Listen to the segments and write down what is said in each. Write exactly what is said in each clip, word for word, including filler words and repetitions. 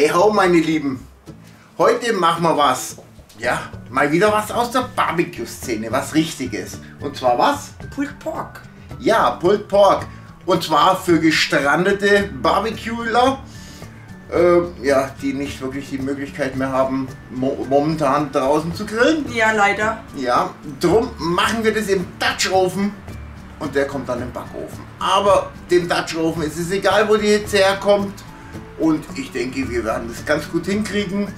Hey ho, meine Lieben, heute machen wir was, ja, mal wieder was aus der Barbecue-Szene, was Richtiges. Und zwar was? Pulled Pork. Ja, Pulled Pork. Und zwar für gestrandete Barbecuer, äh, ja, die nicht wirklich die Möglichkeit mehr haben, mo momentan draußen zu grillen. Ja, leider. Ja, drum machen wir das im Dutch Oven. Und der kommt dann im Backofen. Aber dem Dutch Oven ist es egal, wo die Hitze herkommt. Und ich denke, wir werden das ganz gut hinkriegen.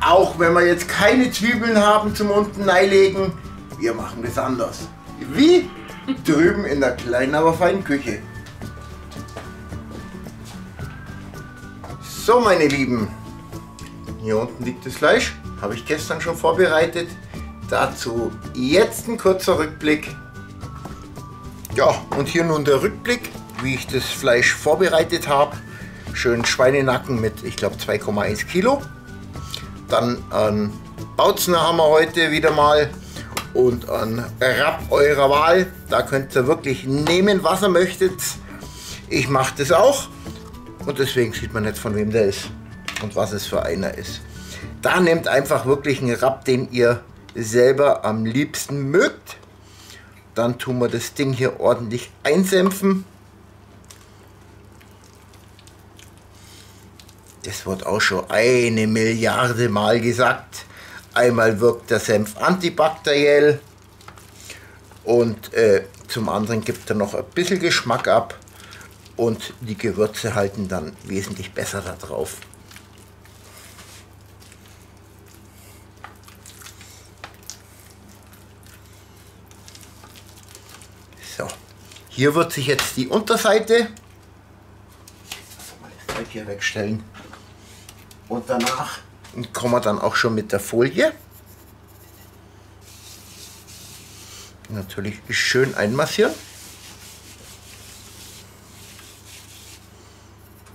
Auch wenn wir jetzt keine Zwiebeln haben zum unten einlegen. Wir machen das anders. Wie? Drüben in der kleinen, aber feinen Küche. So, meine Lieben. Hier unten liegt das Fleisch. Habe ich gestern schon vorbereitet. Dazu jetzt ein kurzer Rückblick. Ja, und hier nun der Rückblick, wie ich das Fleisch vorbereitet habe. Schön Schweinenacken mit, ich glaube, zwei Komma eins Kilo. Dann an Bautzner haben wir heute wieder mal und an Rapp eurer Wahl. Da könnt ihr wirklich nehmen, was ihr möchtet. Ich mache das auch und deswegen sieht man nicht, von wem der ist und was es für einer ist. Da nehmt einfach wirklich einen Rapp, den ihr selber am liebsten mögt. Dann tun wir das Ding hier ordentlich einsämpfen. Das wird auch schon eine Milliarde Mal gesagt. Einmal wirkt der Senf antibakteriell und äh, zum anderen gibt er noch ein bisschen Geschmack ab und die Gewürze halten dann wesentlich besser da drauf. Hier wird sich jetzt die Unterseite hier wegstellen und danach kommen wir dann auch schon mit der Folie. Natürlich schön einmassieren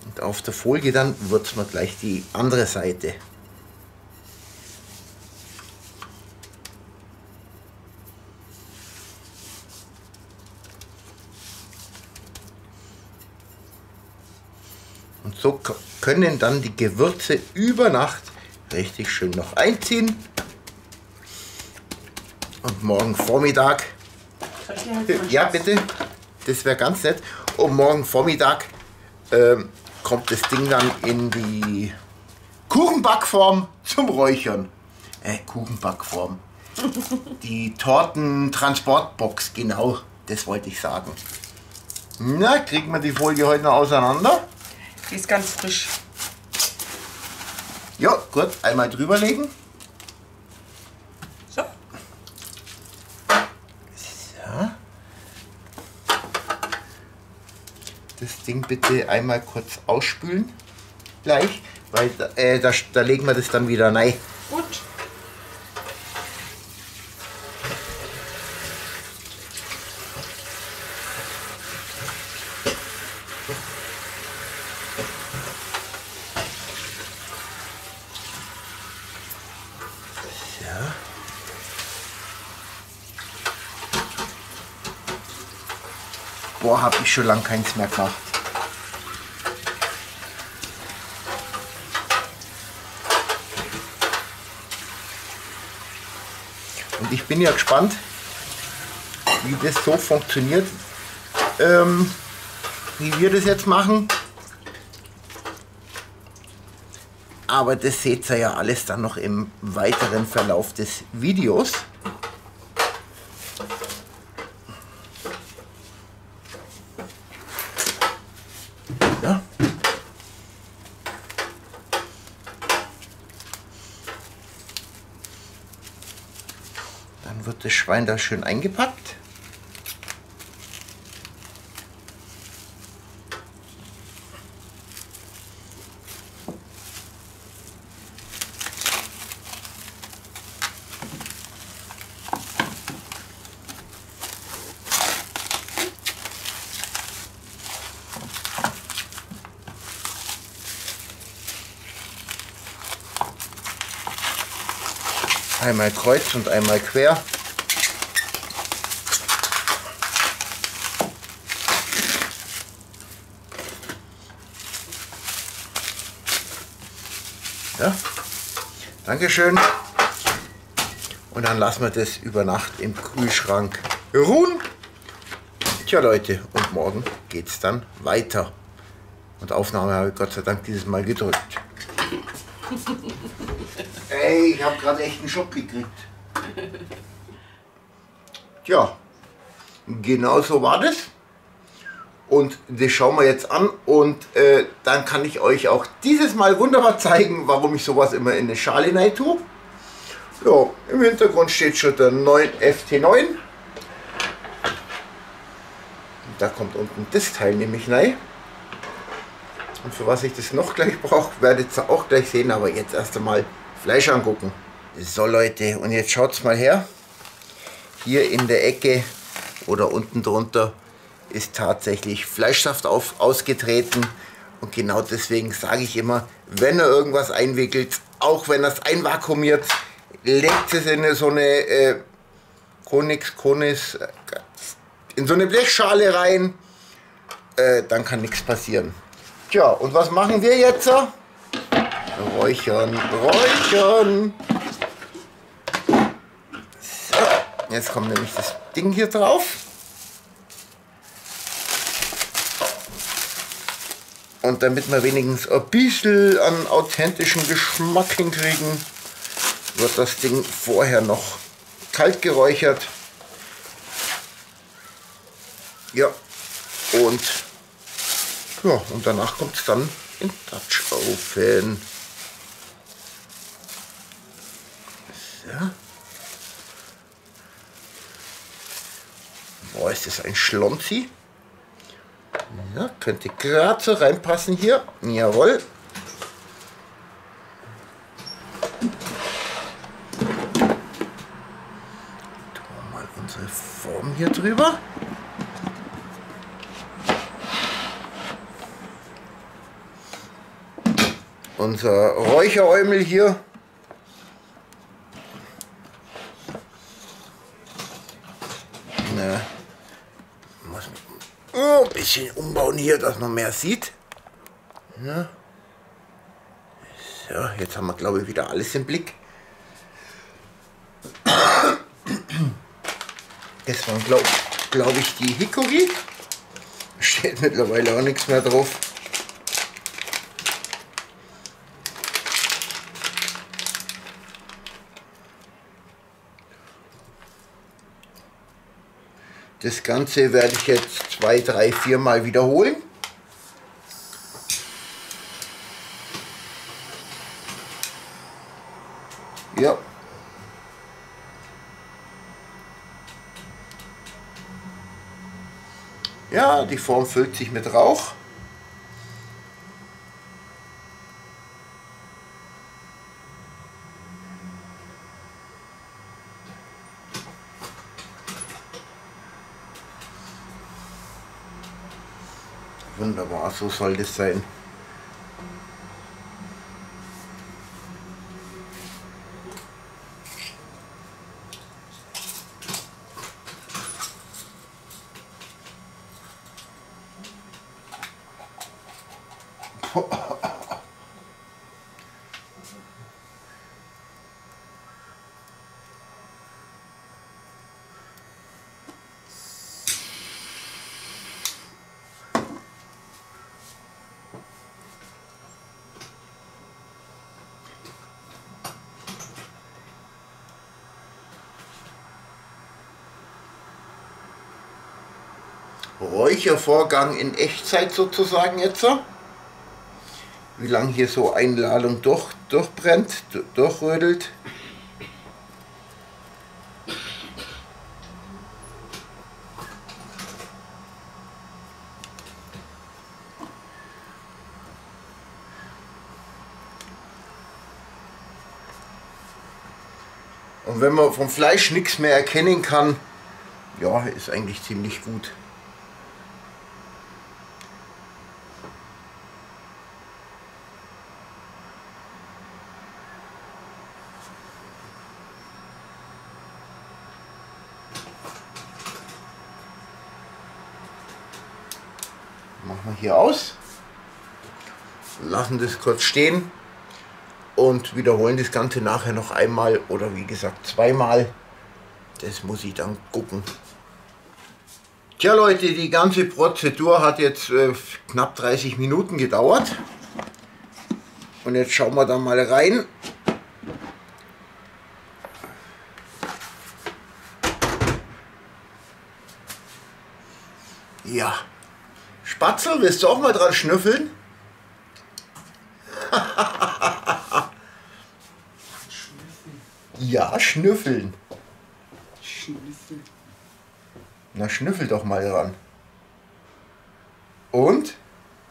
und auf der Folie dann würzen wir gleich die andere Seite. Und so können dann die Gewürze über Nacht richtig schön noch einziehen. Und morgen Vormittag, ja bitte, das wäre ganz nett. Und morgen Vormittag ähm, kommt das Ding dann in die Kuchenbackform zum Räuchern. Äh, Kuchenbackform. Die Tortentransportbox, genau, das wollte ich sagen. Na, kriegen wir die Folie heute noch auseinander? Die ist ganz frisch. Ja, gut, einmal drüber legen. So. So. Das Ding bitte einmal kurz ausspülen. Gleich, weil äh, da, da legen wir das dann wieder rein. Gut. Boah, habe ich schon lange keins mehr gemacht. Und ich bin ja gespannt, wie das so funktioniert, ähm, wie wir das jetzt machen. Aber das seht ihr ja alles dann noch im weiteren Verlauf des Videos. Dann wird das Schwein da schön eingepackt. Einmal kreuz und einmal quer. Ja? Dankeschön. Und dann lassen wir das über Nacht im Kühlschrank ruhen. Tja Leute, und morgen geht es dann weiter. Und Aufnahme habe ich Gott sei Dank dieses Mal gedrückt. Ey, ich habe gerade echt einen Schock gekriegt. Tja, genau so war das. Und das schauen wir jetzt an und äh, dann kann ich euch auch dieses Mal wunderbar zeigen, warum ich sowas immer in eine Schale hinein tue. Ja, im Hintergrund steht schon der neun F T neun. Da kommt unten das Teil nämlich rein. Und für was ich das noch gleich brauche, werdet ihr auch gleich sehen, aber jetzt erst einmal Fleisch angucken. So Leute, und jetzt schaut's mal her. Hier in der Ecke oder unten drunter ist tatsächlich Fleischsaft auf, ausgetreten. Und genau deswegen sage ich immer, wenn ihr irgendwas einwickelt, auch wenn ihr es einvakuumiert, legt es in so eine äh, Konix, Konis, äh, in so eine Blechschale rein, äh, dann kann nichts passieren. Tja, und was machen wir jetzt? Räuchern, räuchern. So, jetzt kommt nämlich das Ding hier drauf. Und damit wir wenigstens ein bisschen an authentischen Geschmack hinkriegen, wird das Ding vorher noch kalt geräuchert. Ja, und, ja, und danach kommt es dann in Dutch Oven. So. Boah, ist das ein Schlonzi. Ja, könnte gerade so reinpassen hier. Jawohl. Tun wir mal unsere Form hier drüber. Unser Räucheräumel hier. Ne. Muss oh, ein bisschen umbauen hier, dass man mehr sieht. Ne. So, jetzt haben wir, glaube ich, wieder alles im Blick. Das waren, glaube glaub ich, die Hickory. Steht mittlerweile auch nichts mehr drauf. Das Ganze werde ich jetzt zwei, drei, vier Mal wiederholen. Ja. Ja, die Form füllt sich mit Rauch. Wunderbar, so soll das sein. Räuchervorgang in Echtzeit sozusagen jetzt. Wie lange hier so eine Ladung durch, durchbrennt, durchrödelt. Und wenn man vom Fleisch nichts mehr erkennen kann, ja, ist eigentlich ziemlich gut. Machen wir hier aus, lassen das kurz stehen und wiederholen das Ganze nachher noch einmal oder wie gesagt zweimal. Das muss ich dann gucken. Tja Leute, die ganze Prozedur hat jetzt äh, knapp dreißig Minuten gedauert. Und jetzt schauen wir da mal rein. Ja. Spatzel, willst du auch mal dran schnüffeln? Schnüffeln. Ja, schnüffeln. Schnüffeln. Na, schnüffel doch mal dran. Und?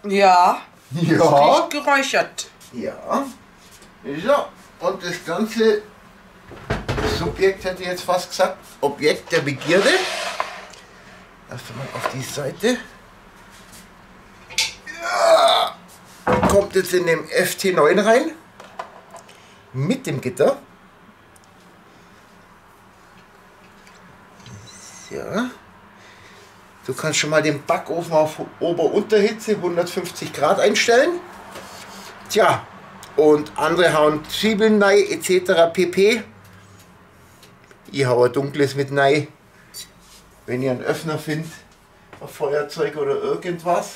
Ja. Ja. Ist nicht geräuchert. Ja. So, und das ganze Subjekt, hätte ich jetzt fast gesagt, Objekt der Begierde. Erstmal auf die Seite. Ja. Kommt jetzt in den F T neun rein. Mit dem Gitter. Ja. Du kannst schon mal den Backofen auf Ober-Unterhitze hundertfünfzig Grad einstellen. Tja, und andere hauen Zwiebeln rein et cetera pp. Ich haue ein dunkles mit rein. Wenn ihr einen Öffner findet, ein Feuerzeug oder irgendwas.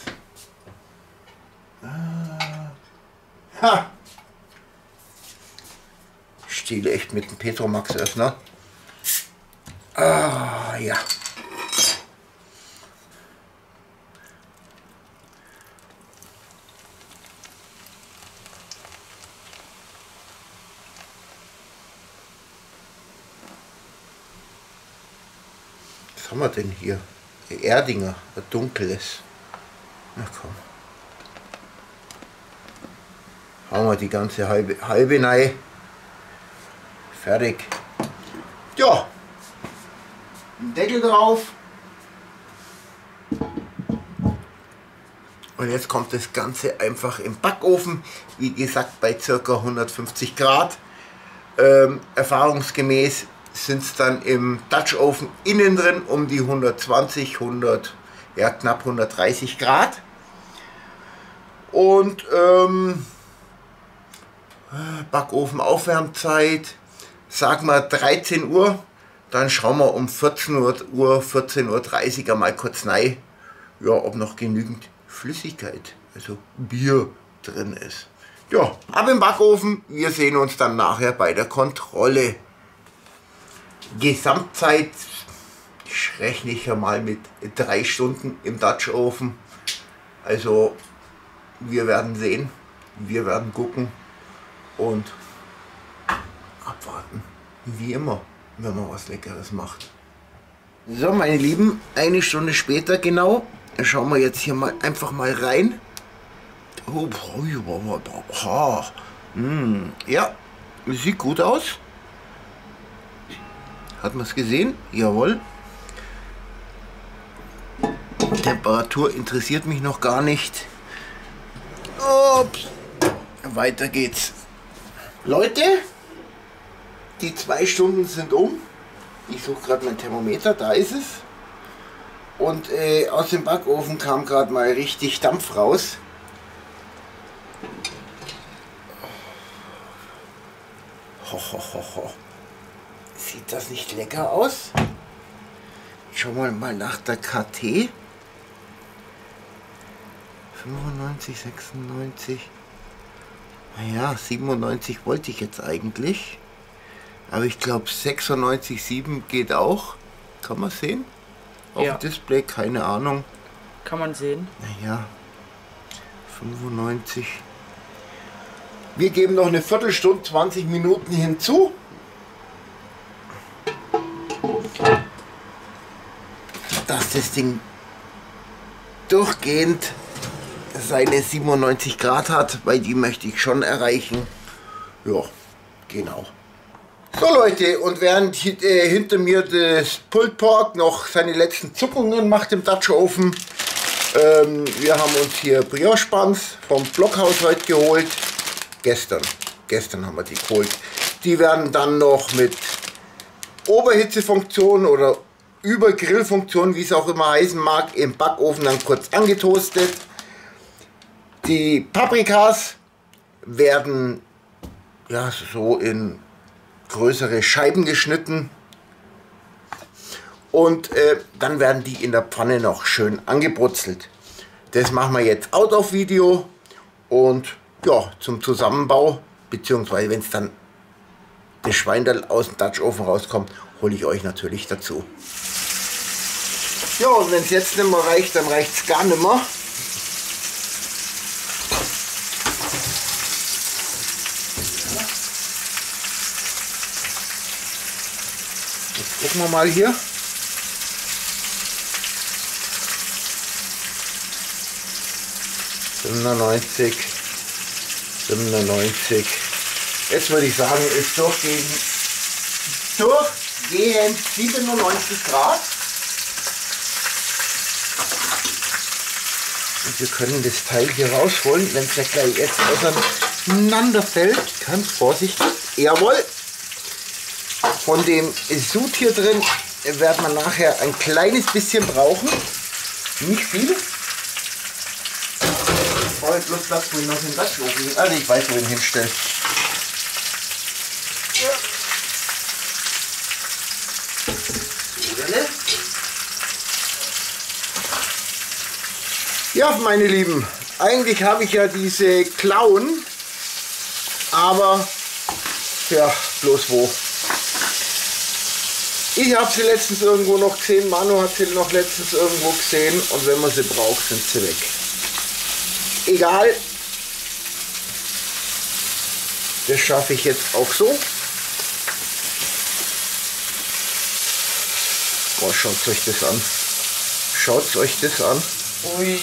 Ha! Ich stehle echt mit dem Petromax Öffner. Ah ja. Was haben wir denn hier? Erdinger, ein dunkles. Na komm. Haben wir die ganze halbe, halbe rein. Fertig. Ja. Deckel drauf und jetzt kommt das Ganze einfach im Backofen, wie gesagt bei ca. hundertfünfzig Grad. Ähm, erfahrungsgemäß sind es dann im Dutch Oven innen drin um die hundertzwanzig, hundert, ja knapp hundertdreißig Grad. Und ähm, Backofen Aufwärmzeit, sag mal dreizehn Uhr. Dann schauen wir um vierzehn Uhr, vierzehn Uhr dreißig mal kurz rein, ja, ob noch genügend Flüssigkeit, also Bier drin ist. Ja, ab im Backofen, wir sehen uns dann nachher bei der Kontrolle. Gesamtzeit, ich rechne ich ja mal mit drei Stunden im Dutch Oven. Also wir werden sehen, wir werden gucken und abwarten, wie immer. Wenn man was Leckeres macht. So, meine Lieben, eine Stunde später genau. Schauen wir jetzt hier mal einfach mal rein. Oh, ja, sieht gut aus. Hat man es gesehen? Jawohl. Temperatur interessiert mich noch gar nicht. Ups. Weiter geht's. Leute. Die zwei Stunden sind um. Ich suche gerade mein Thermometer, da ist es. Und äh, aus dem Backofen kam gerade mal richtig Dampf raus. Ho, ho, ho, ho. Sieht das nicht lecker aus? Schauen wir mal nach der K T. fünfundneunzig, sechsundneunzig. Naja, siebenundneunzig wollte ich jetzt eigentlich. Aber ich glaube sechsundneunzig Komma sieben geht auch. Kann man sehen? Auf ja. Dem Display, keine Ahnung. Kann man sehen. Naja, fünfundneunzig. Wir geben noch eine Viertelstunde, zwanzig Minuten hinzu. Dass das Ding durchgehend seine siebenundneunzig Grad hat, weil die möchte ich schon erreichen. Ja, genau. So Leute, und während äh, hinter mir das Pulled Pork noch seine letzten Zuckungen macht im Dutch Oven, ähm, wir haben uns hier Brioche Buns vom Blockhaus heute geholt. Gestern, gestern haben wir die geholt. Die werden dann noch mit Oberhitzefunktion oder Übergrillfunktion, wie es auch immer heißen mag, im Backofen dann kurz angetoastet. Die Paprikas werden ja, so in größere Scheiben geschnitten. Und äh, dann werden die in der Pfanne noch schön angebrutzelt. Das machen wir jetzt out auf Video. Und ja, zum Zusammenbau, beziehungsweise wenn es dann das Schweinerl aus dem Dutch Oven rauskommt, hole ich euch natürlich dazu. Ja, und wenn es jetzt nicht mehr reicht, dann reicht es gar nicht mehr. Jetzt gucken wir mal hier. siebenundneunzig, siebenundneunzig. Jetzt würde ich sagen, ist durchgehend, durchgehend siebenundneunzig Grad. Und wir können das Teil hier rausholen, wenn es ja gleich jetzt auseinanderfällt. Ganz vorsichtig. Jawohl. Von dem Sud hier drin werden wir nachher ein kleines bisschen brauchen. Nicht viel. Oh, jetzt bloß Platz, wo ich noch den Dutch Oven hin. Also ich weiß, wo ich ihn hinstelle. Ja, meine Lieben, eigentlich habe ich ja diese Klauen, aber ja, bloß wo. Ich habe sie letztens irgendwo noch gesehen, Manu hat sie noch letztens irgendwo gesehen und wenn man sie braucht, sind sie weg. Egal, das schaffe ich jetzt auch so. Boah, schaut euch das an. Schaut euch das an. Ui.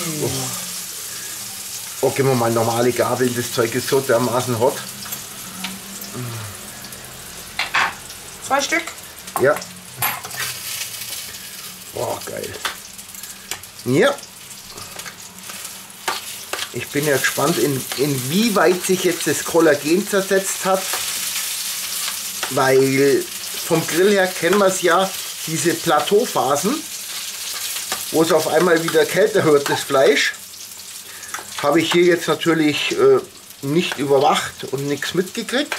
Oh, gehen wir mal normale Gabeln. Das Zeug ist so dermaßen hot. Zwei Stück? Ja. Boah, geil. Ja. Ich bin ja gespannt, in, inwieweit sich jetzt das Kollagen zersetzt hat, weil vom Grill her kennen wir es ja, diese Plateauphasen, wo es auf einmal wieder kälter wird, das Fleisch, habe ich hier jetzt natürlich äh, nicht überwacht und nichts mitgekriegt.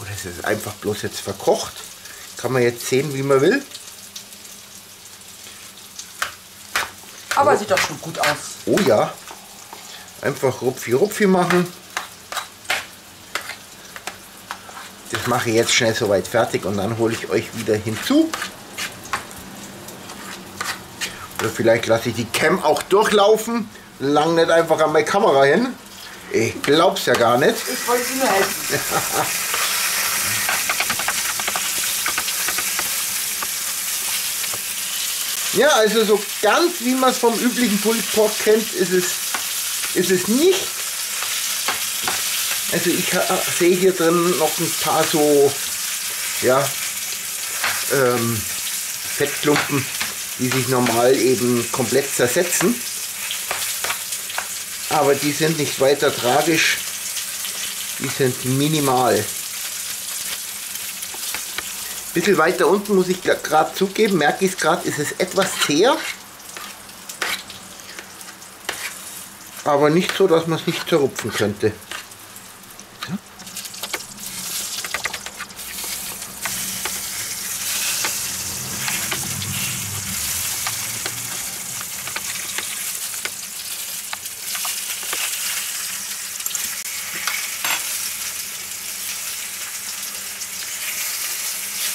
Oh, das ist einfach bloß jetzt verkocht, kann man jetzt sehen, wie man will. Aber sieht doch schon gut aus. Oh ja. Einfach rupfi-rupfi machen. Das mache ich jetzt schnell soweit fertig und dann hole ich euch wieder hinzu. Oder vielleicht lasse ich die Cam auch durchlaufen. Lang nicht einfach an meine Kamera hin. Ich glaub's ja gar nicht. Ich wollte sie nur helfen. Ja, also so ganz wie man es vom üblichen Pulled Pork kennt, ist es, ist es nicht. Also ich sehe hier drin noch ein paar so, ja, ähm, Fettklumpen, die sich normal eben komplett zersetzen. Aber die sind nicht weiter tragisch, die sind minimal. Ein bisschen weiter unten, muss ich gerade zugeben, merke ich es gerade, ist es etwas zäher. Aber nicht so, dass man es nicht zerrupfen könnte. Ja.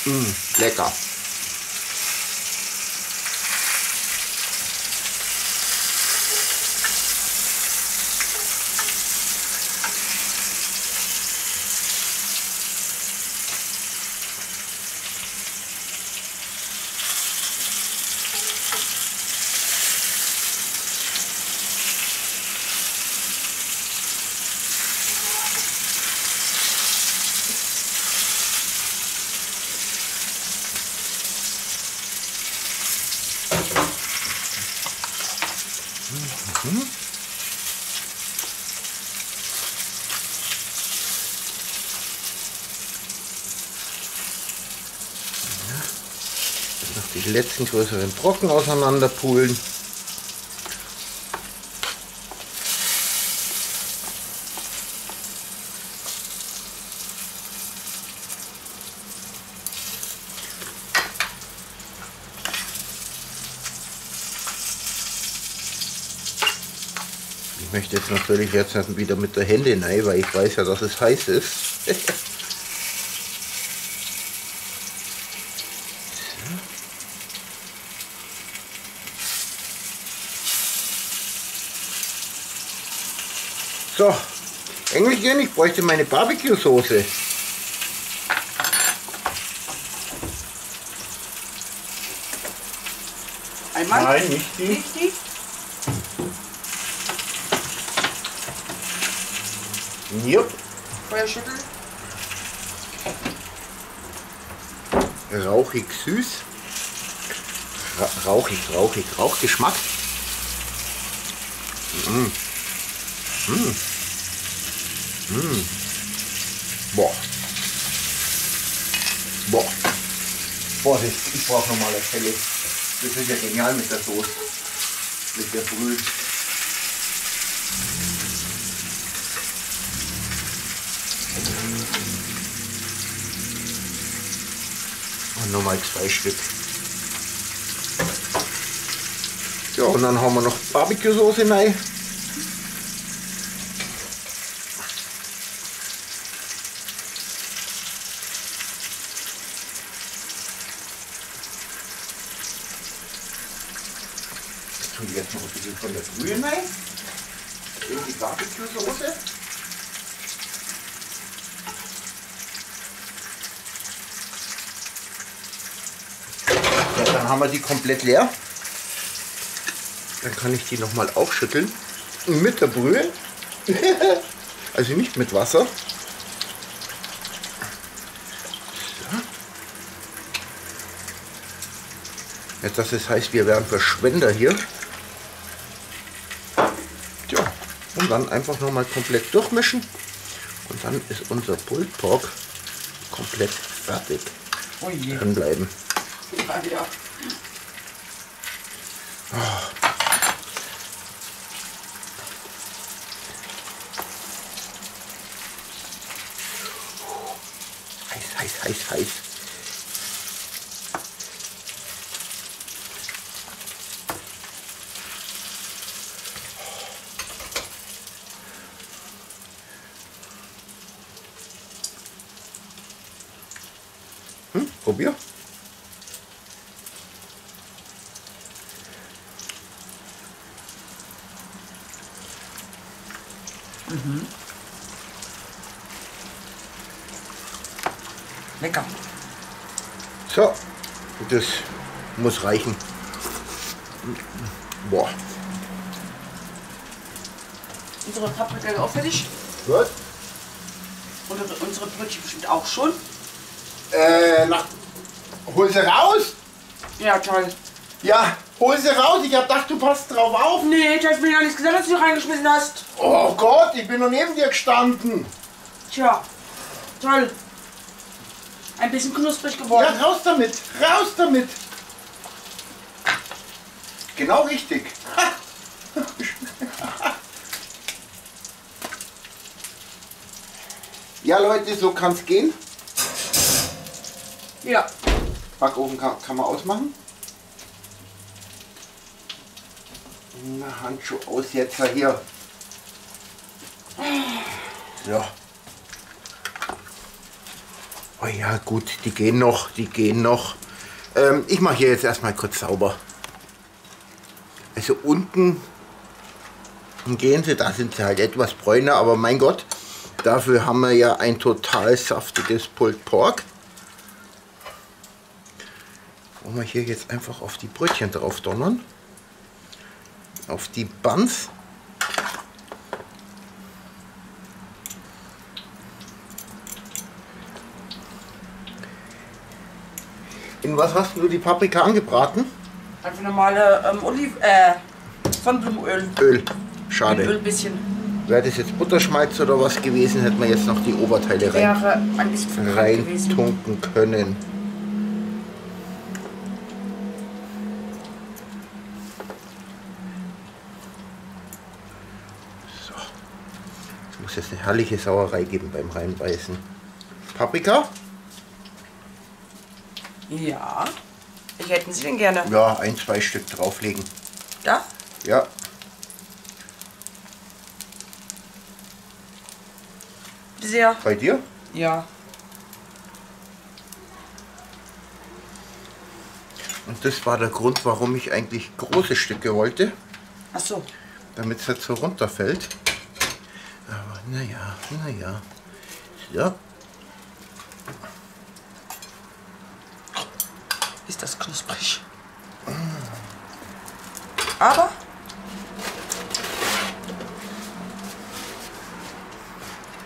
Mmh, lecker. Die letzten größeren Brocken auseinander pulen. möchte jetzt natürlich jetzt wieder mit der Hände rein, weil ich weiß ja, dass es heiß ist. So, Engelchen, ich bräuchte meine Barbecue-Soße. Einmal? Nein, nicht die. Nicht die? Jupp. Feuer schütteln. Rauchig süß. Ra rauchig, rauchig, Rauchgeschmack. Mm. Mm. Mm. Boah. Boah. Boah, ich, ich brauche nochmal eine Felle. Das ist ja genial mit der Soße. Mit der Brühe. Und nochmal zwei Stück. Ja, und dann haben wir noch Barbecue-Soße rein. Jetzt tue ich jetzt noch ein bisschen von der Brühe rein. In die Barbecue-Soße. Dann haben wir die komplett leer. Dann kann ich die nochmal aufschütteln. Mit der Brühe. Also nicht mit Wasser. So. Jetzt, dass es heißt, wir wären Verschwender hier. Tja, und dann einfach nochmal komplett durchmischen. Und dann ist unser Pulled Pork komplett fertig. Oh je. Dran bleiben. Ja, ja. Oh. Heiß, heiß, heiß, heiß. Hm, probier. Mhm. Lecker. So, das muss reichen. Boah. Unsere Paprika ist auch fertig. Was? Und unsere Brötchen bestimmt auch schon. Äh, na, hol sie raus? Ja, toll. Ja, hol sie raus. Ich hab gedacht, du passt drauf auf. Nee, du hast mir ja nichts gesagt, dass du sie reingeschmissen hast. Oh Gott, ich bin noch neben dir gestanden. Tja, toll. Ein bisschen knusprig geworden. Ja, raus damit, raus damit. Genau richtig. Ja Leute, so kann's gehen. Ja. Backofen kann, kann man ausmachen. Na, Handschuh aus jetzt hier. Ja. Oh ja, gut, die gehen noch, die gehen noch. Ähm, ich mache hier jetzt erstmal kurz sauber. Also unten gehen sie, da sind sie halt etwas bräuner, aber mein Gott, dafür haben wir ja ein total saftiges Pulled Pork. Wollen wir hier jetzt einfach auf die Brötchen drauf donnern. Auf die Buns. In was hast du die Paprika angebraten? Einfach normale ähm, Oliv... äh... Sonnenblumenöl. Öl. Schade. Ein Öl bisschen. Wäre das jetzt Butterschmalz oder was gewesen, hätten wir jetzt noch die Oberteile rein, ein bisschen reintunken können. So. Es muss jetzt eine herrliche Sauerei geben beim Reinbeißen. Paprika? Ja, ich hätten Sie denn gerne? Ja, ein, zwei Stück drauflegen. Da? Ja. sehr. Bei dir? Ja. Und das war der Grund, warum ich eigentlich große Stücke wollte. Ach so. Damit es jetzt so runterfällt. Aber naja, naja. Ja. Ist das knusprig. Aber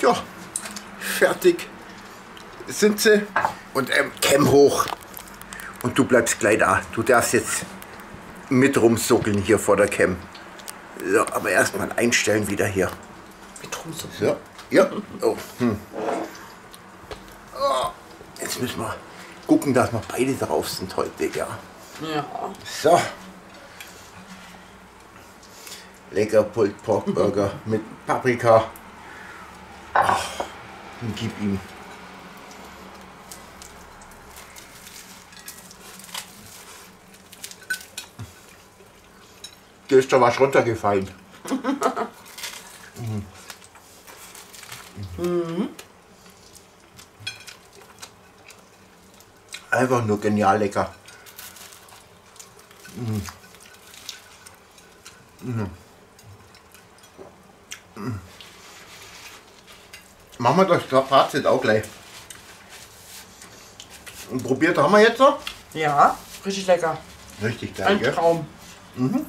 ja, fertig sind sie. Und ähm, Kämm hoch. Und du bleibst gleich da. Du darfst jetzt mit rumsuckeln hier vor der Cam. So, aber erstmal einstellen wieder hier. Mit rumsuckeln? So, ja. Oh. Hm. Oh. Jetzt müssen wir gucken, dass wir beide drauf sind heute. Ja. Ja. So. Lecker Pulled Pork Burger mit Paprika. Ach, und gib ihm. Da ist doch was runtergefallen. Mhm. Mhm. Einfach nur genial lecker. Mhm. Mhm. Mhm. Machen wir das Fazit auch gleich. Und probiert haben wir jetzt noch? Ja, richtig lecker. Richtig lecker. Ein Traum. Mhm.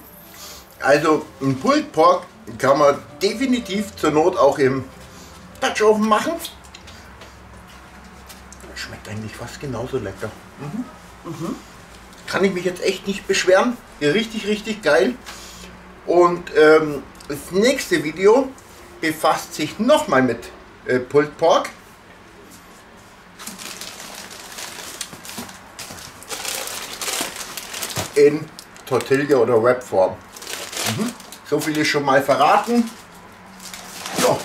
Also ein Pulled Pork kann man definitiv zur Not auch im Dutch Oven machen. Schmeckt eigentlich fast genauso lecker. Mhm. Mhm. Kann ich mich jetzt echt nicht beschweren. Richtig, richtig geil. Und ähm, das nächste Video befasst sich nochmal mit äh, Pulled Pork. In Tortilla oder Wrap Form. Mhm. So viel ist schon mal verraten. So,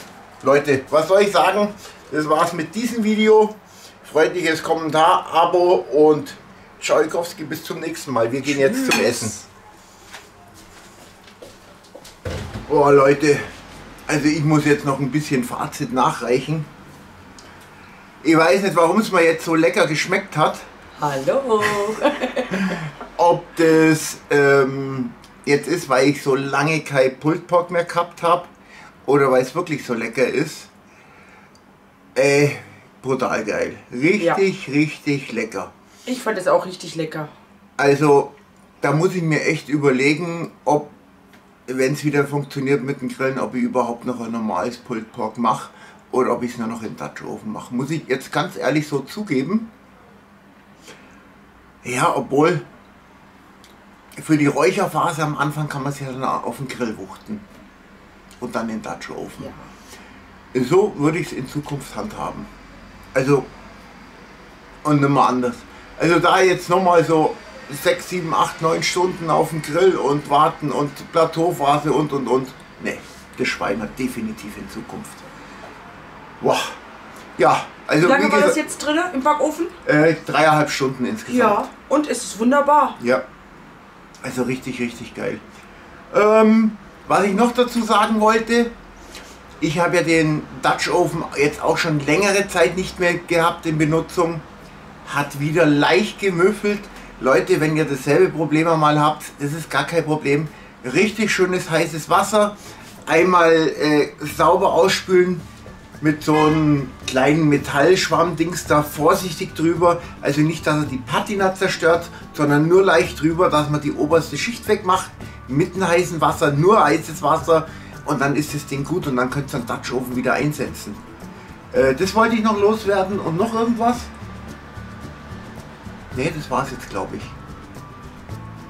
Leute, was soll ich sagen? Das war's mit diesem Video. Freundliches Kommentar, Abo und Tschauikowski, bis zum nächsten Mal. Wir gehen jetzt zum Essen. Oh Leute, also ich muss jetzt noch ein bisschen Fazit nachreichen. Ich weiß nicht, warum es mir jetzt so lecker geschmeckt hat. Hallo! Ob das ähm, jetzt ist, weil ich so lange kein Pulled Pork mehr gehabt habe oder weil es wirklich so lecker ist. Äh, brutal geil. Richtig, ja. Richtig lecker. Ich fand es auch richtig lecker. Also, da muss ich mir echt überlegen, ob, wenn es wieder funktioniert mit dem Grillen, ob ich überhaupt noch ein normales Pulled Pork mache oder ob ich es nur noch in Dutch Oven mache. Muss ich jetzt ganz ehrlich so zugeben. Ja, obwohl, für die Räucherphase am Anfang kann man es ja dann auf den Grill wuchten und dann in den Dutch Oven. Ja. So würde ich es in Zukunft handhaben. Also, und nicht mehr anders. Also da jetzt nochmal so sechs, sieben, acht, neun Stunden auf den Grill und warten und Plateauphase und und und. Ne, das schweigen wir definitiv in Zukunft. Wow. Ja, also wie lange wie war das jetzt drin im Backofen? Äh, dreieinhalb Stunden insgesamt. Ja, und es ist wunderbar. Ja. Also richtig, richtig geil. Ähm, was ich noch dazu sagen wollte, ich habe ja den Dutch Oven jetzt auch schon längere Zeit nicht mehr gehabt in Benutzung. Hat wieder leicht gemüffelt. Leute, wenn ihr dasselbe Problem mal habt, das ist gar kein Problem. Richtig schönes heißes Wasser. Einmal äh, sauber ausspülen mit so einem kleinen Metallschwamm-Dings da vorsichtig drüber. Also nicht, dass er die Patina zerstört, sondern nur leicht drüber, dass man die oberste Schicht wegmacht. Mit einem heißen Wasser, nur heißes Wasser. Und dann ist das Ding gut und dann könnt ihr den Dutch Oven wieder einsetzen. Äh, das wollte ich noch loswerden und noch irgendwas. Ne, das war's jetzt, glaube ich.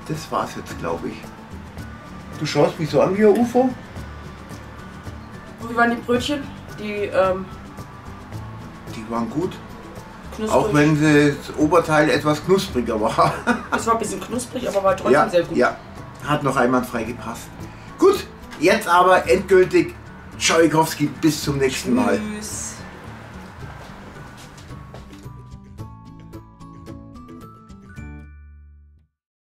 Das war's jetzt, glaube ich. Du schaust mich so an wie ein UFO. Wie waren die Brötchen? Die, ähm, die waren gut. Knusprig. Auch wenn sie das Oberteil etwas knuspriger war. Es war ein bisschen knusprig, aber war trotzdem ja, sehr gut. Ja, hat noch einwandfrei gepasst. Gut, jetzt aber endgültig Tschauikowski, bis zum nächsten Mal. Tschüss.